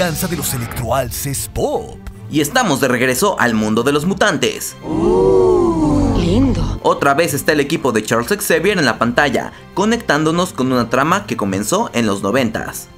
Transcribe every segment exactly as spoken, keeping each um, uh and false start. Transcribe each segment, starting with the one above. venganza de los electroalces Bob. Y estamos de regreso al mundo de los mutantes. Uh, lindo. Otra vez está el equipo de Charles Xavier en la pantalla, conectándonos con una trama que comenzó en los noventas.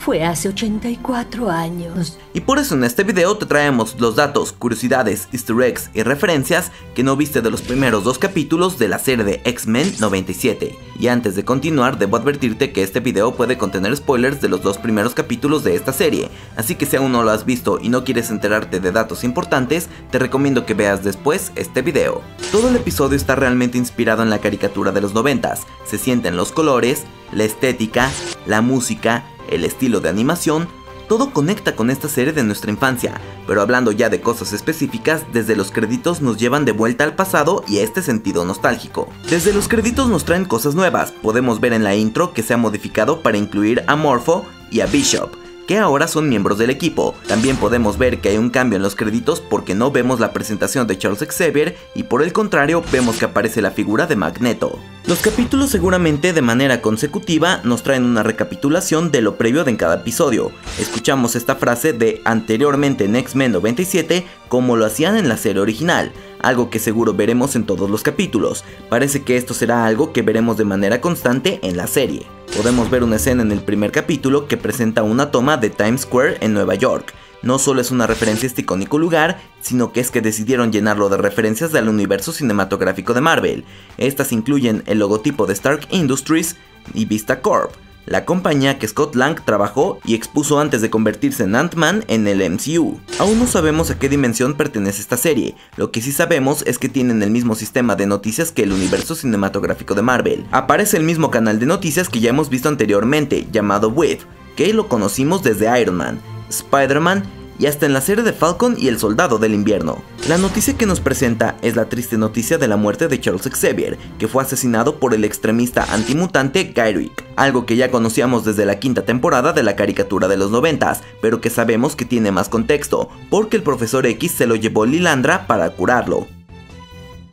Fue hace ochenta y cuatro años. Y por eso en este video te traemos los datos, curiosidades, easter eggs y referencias que no viste de los primeros dos capítulos de la serie de X-Men noventa y siete. Y antes de continuar, debo advertirte que este video puede contener spoilers de los dos primeros capítulos de esta serie, así que si aún no lo has visto y no quieres enterarte de datos importantes, te recomiendo que veas después este video. Todo el episodio está realmente inspirado en la caricatura de los noventas. Se sienten los colores, la estética, la música, el estilo de animación, todo conecta con esta serie de nuestra infancia, pero hablando ya de cosas específicas, desde los créditos nos llevan de vuelta al pasado y a este sentido nostálgico. Desde los créditos nos traen cosas nuevas, podemos ver en la intro que se ha modificado para incluir a Morfo y a Bishop, que ahora son miembros del equipo. También podemos ver que hay un cambio en los créditos porque no vemos la presentación de Charles Xavier y por el contrario vemos que aparece la figura de Magneto. Los capítulos seguramente de manera consecutiva nos traen una recapitulación de lo previo de en cada episodio. Escuchamos esta frase de anteriormente en X-Men noventa y siete como lo hacían en la serie original, algo que seguro veremos en todos los capítulos. Parece que esto será algo que veremos de manera constante en la serie. Podemos ver una escena en el primer capítulo que presenta una toma de Times Square en Nueva York. No solo es una referencia a este icónico lugar, sino que es que decidieron llenarlo de referencias del universo cinematográfico de Marvel. Estas incluyen el logotipo de Stark Industries y Vista Corp, la compañía que Scott Lang trabajó y expuso antes de convertirse en Ant-Man en el M C U. Aún no sabemos a qué dimensión pertenece esta serie, lo que sí sabemos es que tienen el mismo sistema de noticias que el universo cinematográfico de Marvel. Aparece el mismo canal de noticias que ya hemos visto anteriormente, llamado Wave, que lo conocimos desde Iron Man, Spider-Man y hasta en la serie de Falcon y el Soldado del Invierno. La noticia que nos presenta es la triste noticia de la muerte de Charles Xavier, que fue asesinado por el extremista antimutante Gyrich, algo que ya conocíamos desde la quinta temporada de la caricatura de los noventas, pero que sabemos que tiene más contexto, porque el Profesor X se lo llevó Lilandra para curarlo.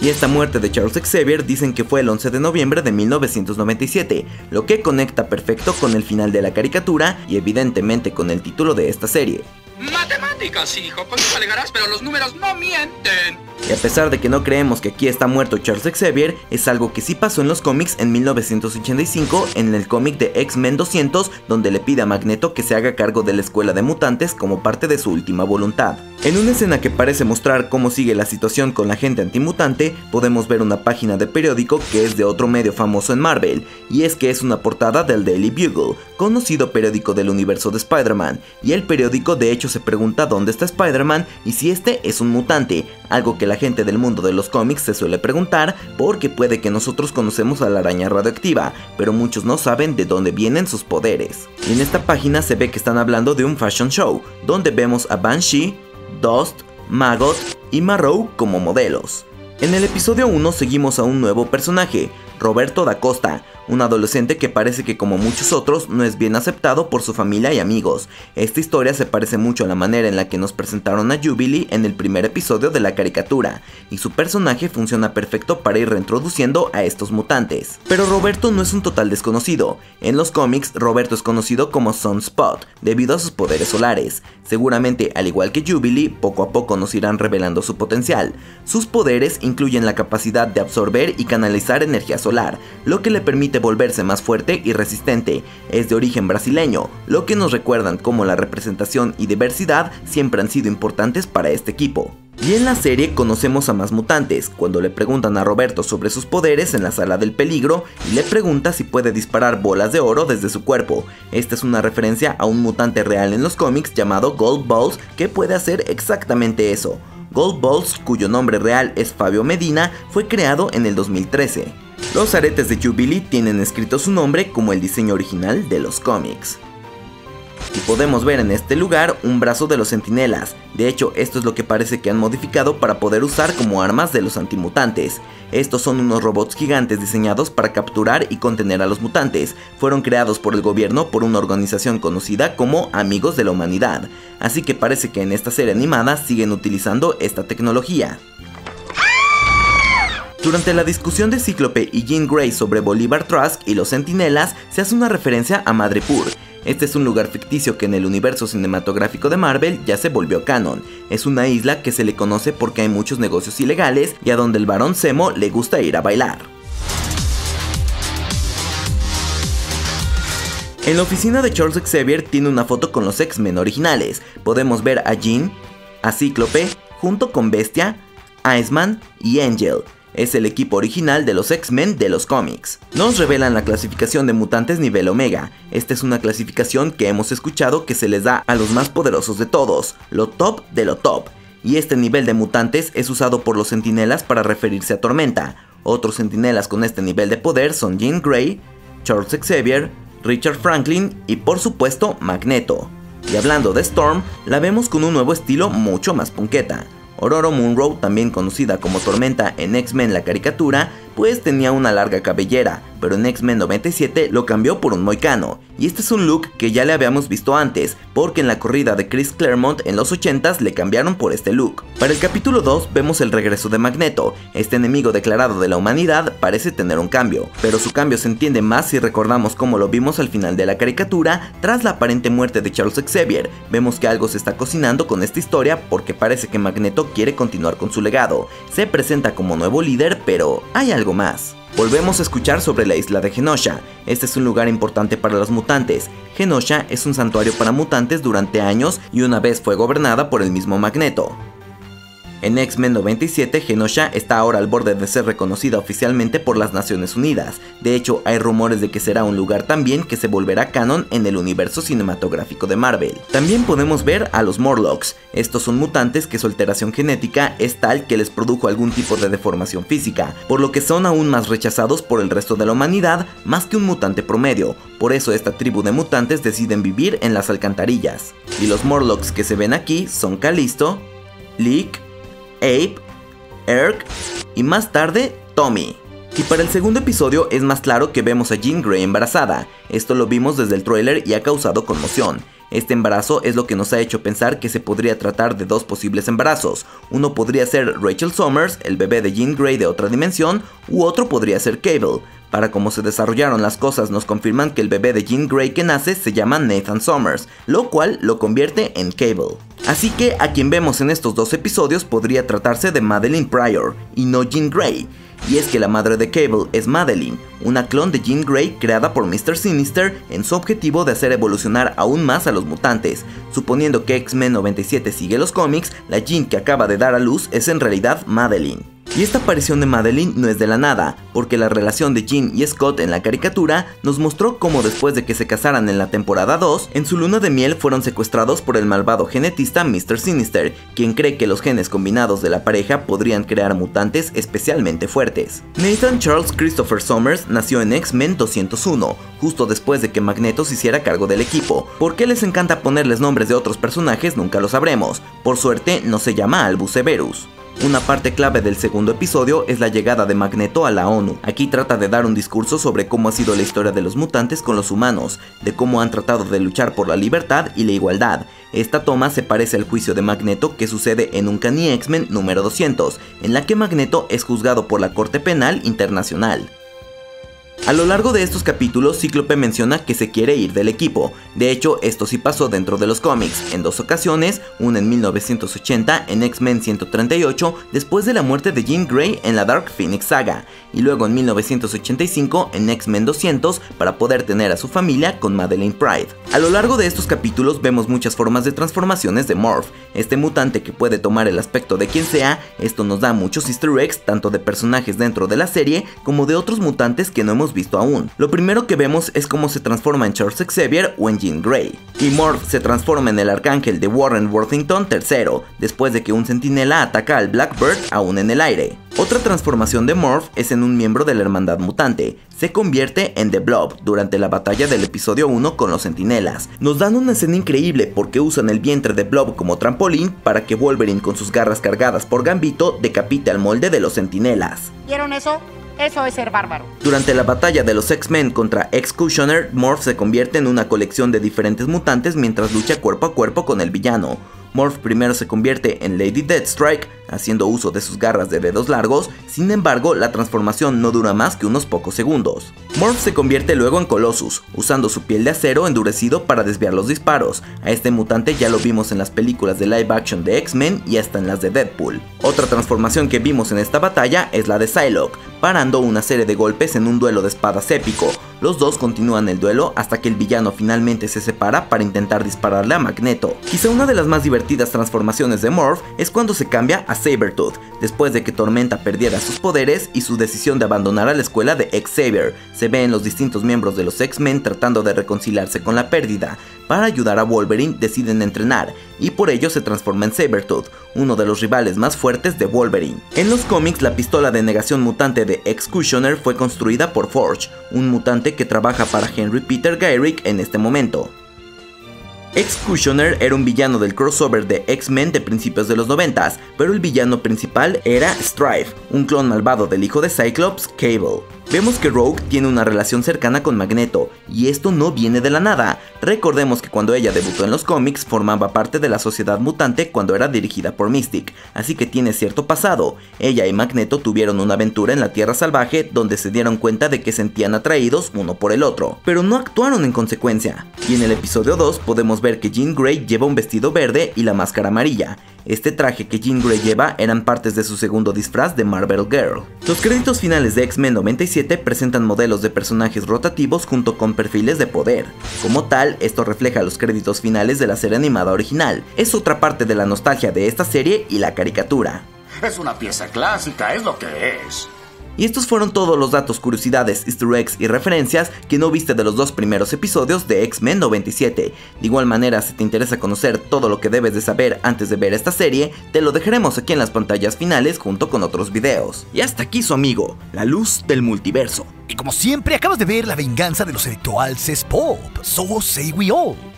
Y esta muerte de Charles Xavier dicen que fue el once de noviembre de mil novecientos noventa y siete, lo que conecta perfecto con el final de la caricatura y evidentemente con el título de esta serie. Matemáticas, hijo, conmigo alegarás, pero los números no mienten. Y a pesar de que no creemos que aquí está muerto Charles Xavier, es algo que sí pasó en los cómics en mil novecientos ochenta y cinco en el cómic de X-Men doscientos, donde le pide a Magneto que se haga cargo de la escuela de mutantes como parte de su última voluntad. En una escena que parece mostrar cómo sigue la situación con la gente antimutante, podemos ver una página de periódico que es de otro medio famoso en Marvel, y es que es una portada del Daily Bugle, conocido periódico del universo de Spider-Man, y el periódico de hecho se pregunta dónde está Spider-Man y si este es un mutante, algo que la gente del mundo de los cómics se suele preguntar porque puede que nosotros conocemos a la araña radioactiva, pero muchos no saben de dónde vienen sus poderes. Y en esta página se ve que están hablando de un fashion show, donde vemos a Banshee, Dust, Maggot y Marrow como modelos. En el episodio uno seguimos a un nuevo personaje, Roberto da Costa, un adolescente que parece que como muchos otros no es bien aceptado por su familia y amigos. Esta historia se parece mucho a la manera en la que nos presentaron a Jubilee en el primer episodio de la caricatura, y su personaje funciona perfecto para ir reintroduciendo a estos mutantes. Pero Roberto no es un total desconocido. En los cómics, Roberto es conocido como Sunspot, debido a sus poderes solares. Seguramente, al igual que Jubilee, poco a poco nos irán revelando su potencial. Sus poderes incluyen la capacidad de absorber y canalizar energía solar, lo que le permite de volverse más fuerte y resistente. Es de origen brasileño, lo que nos recuerdan cómo la representación y diversidad siempre han sido importantes para este equipo. Y en la serie conocemos a más mutantes, cuando le preguntan a Roberto sobre sus poderes en la sala del peligro y le pregunta si puede disparar bolas de oro desde su cuerpo. Esta es una referencia a un mutante real en los cómics llamado Gold Balls que puede hacer exactamente eso. Gold Balls, cuyo nombre real es Fabio Medina, fue creado en el dos mil trece. Los aretes de Jubilee tienen escrito su nombre como el diseño original de los cómics. Y podemos ver en este lugar un brazo de los Sentinelas. De hecho, esto es lo que parece que han modificado para poder usar como armas de los antimutantes. Estos son unos robots gigantes diseñados para capturar y contener a los mutantes. Fueron creados por el gobierno por una organización conocida como Amigos de la Humanidad. Así que parece que en esta serie animada siguen utilizando esta tecnología. Durante la discusión de Cíclope y Jean Grey sobre Bolívar Trask y los Sentinelas, se hace una referencia a Madripoor. Este es un lugar ficticio que en el universo cinematográfico de Marvel ya se volvió canon. Es una isla que se le conoce porque hay muchos negocios ilegales y a donde el varón Zemo le gusta ir a bailar. En la oficina de Charles Xavier tiene una foto con los X-Men originales. Podemos ver a Jean, a Cíclope, junto con Bestia, Iceman y Angel. Es el equipo original de los X-Men de los cómics. Nos revelan la clasificación de mutantes nivel Omega. Esta es una clasificación que hemos escuchado que se les da a los más poderosos de todos, lo top de lo top. Y este nivel de mutantes es usado por los Sentinelas para referirse a Tormenta. Otros Sentinelas con este nivel de poder son Jean Grey, Charles Xavier, Richard Franklin y por supuesto Magneto. Y hablando de Storm, la vemos con un nuevo estilo mucho más punqueta. Ororo Munroe, también conocida como Tormenta en X-Men la caricatura, pues tenía una larga cabellera, pero en X-Men noventa y siete lo cambió por un moicano, y este es un look que ya le habíamos visto antes, porque en la corrida de Chris Claremont en los ochentas le cambiaron por este look. Para el capítulo dos vemos el regreso de Magneto. Este enemigo declarado de la humanidad parece tener un cambio, pero su cambio se entiende más si recordamos cómo lo vimos al final de la caricatura tras la aparente muerte de Charles Xavier. Vemos que algo se está cocinando con esta historia porque parece que Magneto quiere continuar con su legado. Se presenta como nuevo líder, pero hay algo más. Volvemos a escuchar sobre la isla de Genosha. Este es un lugar importante para los mutantes. Genosha es un santuario para mutantes durante años y una vez fue gobernada por el mismo Magneto. En X-Men noventa y siete, Genosha está ahora al borde de ser reconocida oficialmente por las Naciones Unidas. De hecho, hay rumores de que será un lugar también que se volverá canon en el universo cinematográfico de Marvel. También podemos ver a los Morlocks. Estos son mutantes que su alteración genética es tal que les produjo algún tipo de deformación física, por lo que son aún más rechazados por el resto de la humanidad más que un mutante promedio. Por eso esta tribu de mutantes deciden vivir en las alcantarillas. Y los Morlocks que se ven aquí son Callisto, Leak, Abe, Erk y más tarde Tommy. Y para el segundo episodio es más claro que vemos a Jean Grey embarazada. Esto lo vimos desde el tráiler y ha causado conmoción. Este embarazo es lo que nos ha hecho pensar que se podría tratar de dos posibles embarazos. Uno podría ser Rachel Summers, el bebé de Jean Grey de otra dimensión, u otro podría ser Cable. Para cómo se desarrollaron las cosas, nos confirman que el bebé de Jean Grey que nace se llama Nathan Summers, lo cual lo convierte en Cable. Así que a quien vemos en estos dos episodios podría tratarse de Madeleine Pryor y no Jean Grey. Y es que la madre de Cable es Madeleine, una clon de Jean Grey creada por míster Sinister en su objetivo de hacer evolucionar aún más a los mutantes. Suponiendo que X-Men noventa y siete sigue los cómics, la Jean que acaba de dar a luz es en realidad Madeleine. Y esta aparición de Madeleine no es de la nada, porque la relación de Jean y Scott en la caricatura nos mostró cómo después de que se casaran en la temporada dos, en su luna de miel fueron secuestrados por el malvado genetista míster Sinister, quien cree que los genes combinados de la pareja podrían crear mutantes especialmente fuertes. Nathan Charles Christopher Summers nació en X-Men doscientos uno, justo después de que Magneto se hiciera cargo del equipo. ¿Por qué les encanta ponerles nombres de otros personajes? Nunca lo sabremos. Por suerte no se llama Albus Severus. Una parte clave del segundo episodio es la llegada de Magneto a la ONU. Aquí trata de dar un discurso sobre cómo ha sido la historia de los mutantes con los humanos, de cómo han tratado de luchar por la libertad y la igualdad. Esta toma se parece al juicio de Magneto que sucede en Uncanny X-Men número doscientos, en la que Magneto es juzgado por la Corte Penal Internacional. A lo largo de estos capítulos, Cíclope menciona que se quiere ir del equipo. De hecho, esto sí pasó dentro de los cómics, en dos ocasiones, una en mil novecientos ochenta en X-Men ciento treinta y ocho después de la muerte de Jean Grey en la Dark Phoenix saga, y luego en mil novecientos ochenta y cinco en X-Men doscientos para poder tener a su familia con Madeleine Pryor. A lo largo de estos capítulos vemos muchas formas de transformaciones de Morph, este mutante que puede tomar el aspecto de quien sea. Esto nos da muchos easter eggs tanto de personajes dentro de la serie como de otros mutantes que no hemos visto aún. Lo primero que vemos es cómo se transforma en Charles Xavier o en Jean Grey. Y Morph se transforma en el arcángel de Warren Worthington tercero, después de que un centinela ataca al Blackbird aún en el aire. Otra transformación de Morph es en un miembro de la hermandad mutante. Se convierte en The Blob durante la batalla del episodio uno con los Sentinelas. Nos dan una escena increíble porque usan el vientre de Blob como trampolín para que Wolverine con sus garras cargadas por Gambito decapite al molde de los Sentinelas. ¿Vieron eso? Eso es ser bárbaro. Durante la batalla de los X-Men contra Executioner, Morph se convierte en una colección de diferentes mutantes mientras lucha cuerpo a cuerpo con el villano. Morph primero se convierte en Lady Deathstrike, haciendo uso de sus garras de dedos largos, sin embargo la transformación no dura más que unos pocos segundos. Morph se convierte luego en Colossus, usando su piel de acero endurecido para desviar los disparos. A este mutante ya lo vimos en las películas de live action de X-Men y hasta en las de Deadpool. Otra transformación que vimos en esta batalla es la de Psylocke, parando una serie de golpes en un duelo de espadas épico. Los dos continúan el duelo hasta que el villano finalmente se separa para intentar dispararle a Magneto. Quizá una de las más divertidas transformaciones de Morph es cuando se cambia a Sabretooth, después de que Tormenta perdiera sus poderes y su decisión de abandonar a la escuela de Xavier. Se ve en los distintos miembros de los X-Men tratando de reconciliarse con la pérdida. Para ayudar a Wolverine deciden entrenar, y por ello se transforma en Sabretooth, uno de los rivales más fuertes de Wolverine. En los cómics, la pistola de negación mutante de Executioner fue construida por Forge, un mutante que trabaja para Henry Peter Gyrich en este momento. Executioner era un villano del crossover de X-Men de principios de los noventas, pero el villano principal era Strife, un clon malvado del hijo de Cyclops, Cable. Vemos que Rogue tiene una relación cercana con Magneto, y esto no viene de la nada. Recordemos que cuando ella debutó en los cómics formaba parte de la Sociedad Mutante cuando era dirigida por Mystic, así que tiene cierto pasado. Ella y Magneto tuvieron una aventura en la Tierra Salvaje donde se dieron cuenta de que sentían atraídos uno por el otro, pero no actuaron en consecuencia. Y en el episodio dos podemos ver que Jean Grey lleva un vestido verde y la máscara amarilla. Este traje que Jean Grey lleva eran partes de su segundo disfraz de Marvel Girl. Los créditos finales de X-Men noventa y siete presentan modelos de personajes rotativos junto con perfiles de poder. Como tal, esto refleja los créditos finales de la serie animada original. Es otra parte de la nostalgia de esta serie y la caricatura. Es una pieza clásica, es lo que es. Y estos fueron todos los datos, curiosidades, easter eggs y referencias que no viste de los dos primeros episodios de X-Men noventa y siete. De igual manera, si te interesa conocer todo lo que debes de saber antes de ver esta serie, te lo dejaremos aquí en las pantallas finales junto con otros videos. Y hasta aquí su amigo, la luz del multiverso. Y como siempre, acabas de ver La venganza de los electroalces pop, So Say We All.